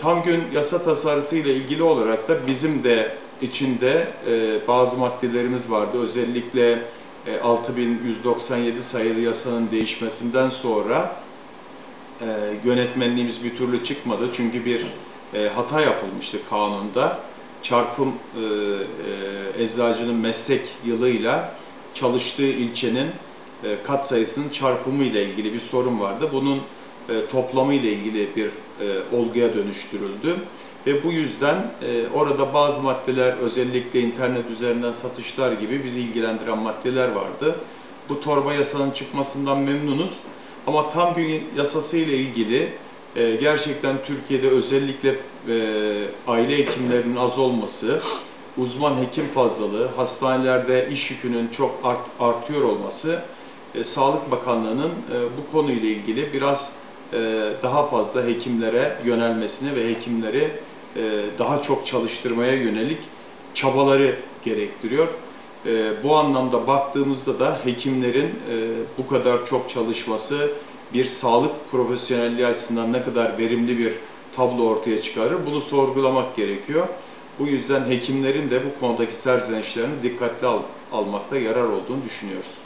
Tam gün yasa tasarısı ile ilgili olarak da bizim de içinde bazı maddelerimiz vardı. Özellikle 6197 sayılı yasanın değişmesinden sonra yönetmenliğimiz bir türlü çıkmadı. Çünkü bir hata yapılmıştı kanunda. Çarpım eczacının meslek yılıyla çalıştığı ilçenin kat sayısının çarpımı ile ilgili bir sorun vardı. Bunun toplamı ile ilgili bir olguya dönüştürüldü ve bu yüzden orada bazı maddeler, özellikle internet üzerinden satışlar gibi bizi ilgilendiren maddeler vardı. Bu torba yasanın çıkmasından memnunuz ama tam gün yasası ile ilgili gerçekten Türkiye'de özellikle aile hekimlerinin az olması, uzman hekim fazlalığı, hastanelerde iş yükünün çok artıyor olması, Sağlık Bakanlığı'nın bu konuyla ilgili biraz daha fazla hekimlere yönelmesini ve hekimleri daha çok çalıştırmaya yönelik çabaları gerektiriyor. Bu anlamda baktığımızda da hekimlerin bu kadar çok çalışması bir sağlık profesyonelliği açısından ne kadar verimli bir tablo ortaya çıkarır, bunu sorgulamak gerekiyor. Bu yüzden hekimlerin de bu konudaki serzenişlerini dikkatli almakta yarar olduğunu düşünüyoruz.